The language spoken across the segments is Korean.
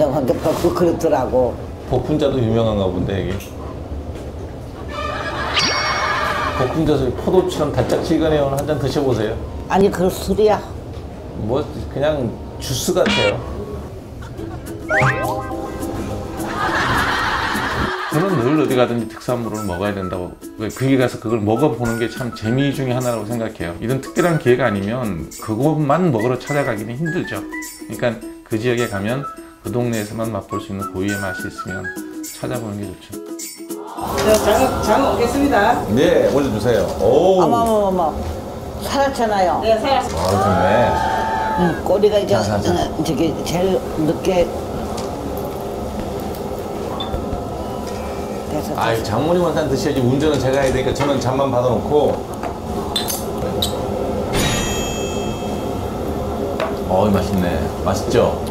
냉정하게 받고 그렇더라고. 복분자도 유명한가 본데 이게. 복분자술 포도처럼 달짝지근해요. 오늘 한 잔 드셔보세요. 아니 그거 술이야. 뭐 그냥 주스 같아요. 저는 늘 어디 가든지 특산물을 먹어야 된다고, 거기 가서 그걸 먹어보는 게 참 재미 중에 하나라고 생각해요. 이런 특별한 기회가 아니면 그것만 먹으러 찾아가기는 힘들죠. 그러니까 그 지역에 가면 그 동네에서만 맛볼 수 있는 고유의 맛이 있으면 찾아보는 게 좋죠. 장 오겠습니다. 네, 올려주세요. 오. 어머머머, 살았잖아요. 네, 살았어요. 아, 좋네. 꼬리가 이제 저기 제일 늦게. 아이, 장모님한테 드셔야지. 운전은 제가 해야 되니까 저는 잠만 받아놓고. 어이, 맛있네. 맛있죠?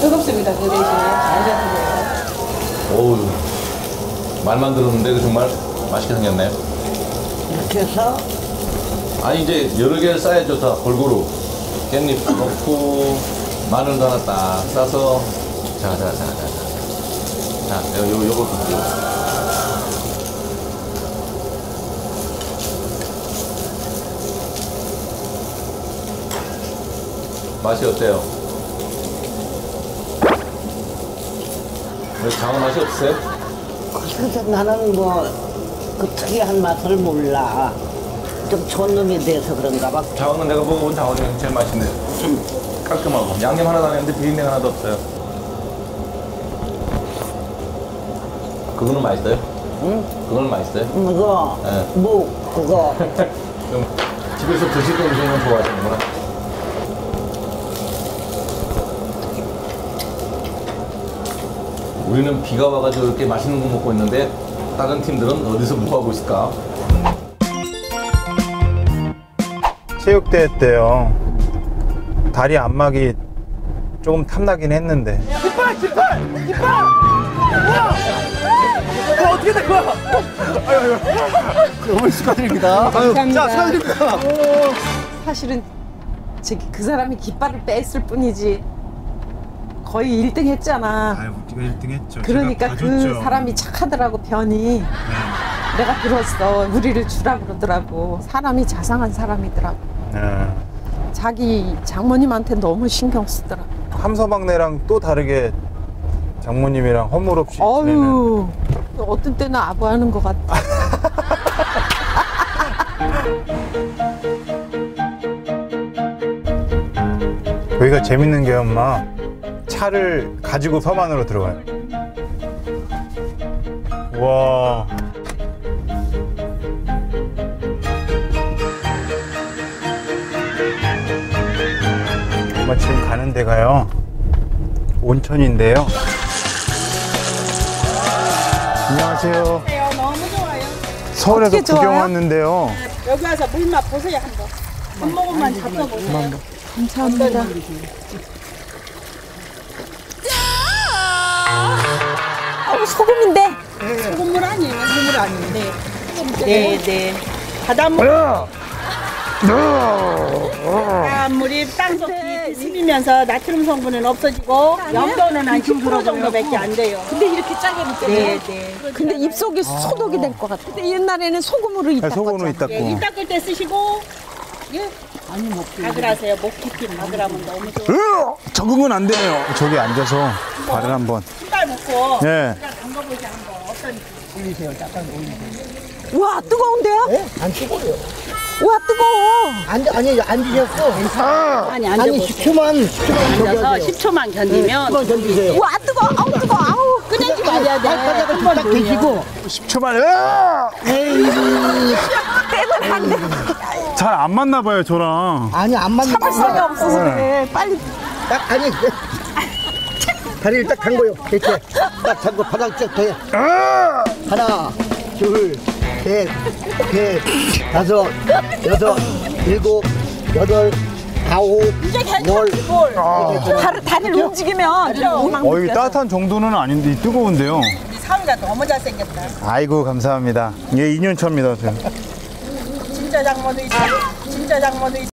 뜨겁습니다. 그 대신에 잘 잡으세요. 어우, 말만 들었는데 정말 맛있게 생겼네요. 이렇게 해서 아니 이제 여러 개를 싸야죠. 다 골고루 깻잎 넣고 마늘도 하나 딱 싸서 자 요거 볼게요. 맛이 어때요? 왜 장어 맛이 없어요? 그래서 나는 뭐 그 특이한 맛을 몰라. 좀 좋은 놈에 대해서 그런가 봐. 장어는 내가 먹어본 장어 중에 제일 맛있는데 좀 깔끔하고 양념 하나도 안 했는데 비린내가 하나도 없어요. 그거는 맛있어요? 응? 그거는 맛있어요? 그거? 네. 뭐 그거? 좀 집에서 드시는 음식은 좋아하시는구나. 우리는 비가 와가지고 이렇게 맛있는 거 먹고 있는데 다른 팀들은 어디서 뭐 하고 있을까? 체육대회 때요. 다리 안막이 조금 탐나긴 했는데. 깃발! 우와! 그거 어떻게 된 거야? 너무 축하드립니다. 감사합니다. 자, 축하드립니다. 사실은 그 사람이 깃발을 뺐을 뿐이지 거의 1등 했잖아. 아유, 우리가 1등 했죠. 그러니까 그 사람이 착하더라고, 변이. 네. 내가 들었어. 우리를 주라 그러더라고. 사람이 자상한 사람이더라고. 네. 자기 장모님한테 너무 신경 쓰더라고. 함서막내랑 또 다르게 장모님이랑 허물 없이 지내는. 어떤 때는 아부하는 것 같아. 여기가 재밌는 게 엄마 차를 가지고 섬 안으로 들어가요. 와. 엄마 지금 가는 데가요 온천인데요. 안녕하세요. 너무 좋아요. 서울에서 구경 좋아요? 왔는데요. 여기 와서 물 맛 보세요 한번. 한 모금만 잡숴 보세요. 감사합니다. 아, 소금인데. 네. 소금물 아니에요. 소금물 아닌데. 네, 네. 바닷물. 바닷물이 땅 속에 스비면서 나트륨 성분은 없어지고 염도는 한 10% 정도밖에 안 돼요. 근데 이렇게 짜게 먹잖아요. 네. 근데 입속이 소독이 될 것 같아. 근데 옛날에는 소금으로 입 닦았죠. 입 닦을 때 쓰시고. 예. 아니 먹기. 가글하세요. 목 깊이 가글하면 너무 좋아요. 적응은 안 되네요. 저기 앉아서 발을 한번. 신발 묶고. 네. 담가보지 한번 어떤지. 올리세요. 약간 올리세요. 와 뜨거운데요? 네? 안 뜨거워요. 와 뜨거워. 안 드셨어. 아니 10초만 견디면. 네, 견디세요. 와 뜨거워. 아우 뜨거워. 아우 끄내지 말아야 돼. 한 번 딱 드시고 10초만. 에이. 대단한데. 잘 안 맞나 봐요, 저랑. 아니, 안 맞는 거야. 참을 수가 없어서 그래. 빨리. 딱, 아니. 다리를 딱 담궈요. 이렇게. 딱 담궈. 바닥 쫙 펴요. 하나, 둘, 셋, 넷, 다섯, 여섯, 일곱, 여덟, 아홉, 열. 다리를 움직이면. 어이, 따뜻한 정도는 아닌데, 뜨거운데요. 사위가 너무 잘생겼다. 아이고 감사합니다. 얘 2년 차입니다. 진짜 장모도 있어.